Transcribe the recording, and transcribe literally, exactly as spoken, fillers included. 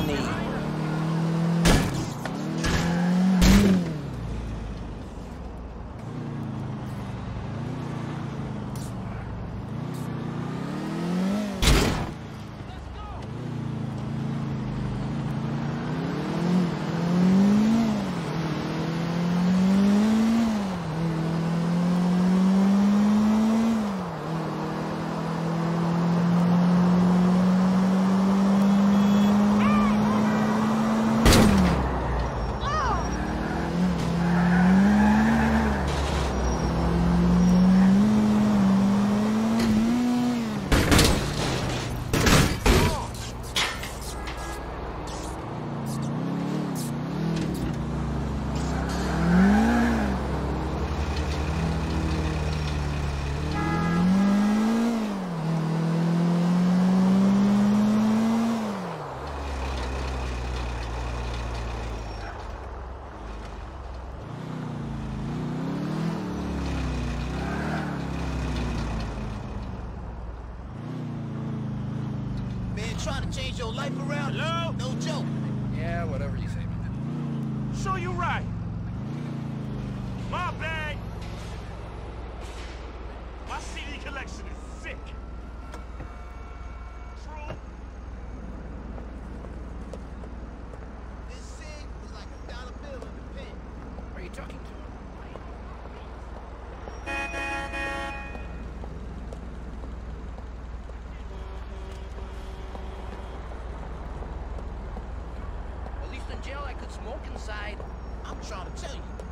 money. Trying to change your life around? Hello? No joke. Yeah, whatever you say. So you're right. My bag. My C D collection is sick. True. This thing is like a dollar bill in the pen. Who are you talking to? Jail, I could smoke inside. I'm trying to tell you.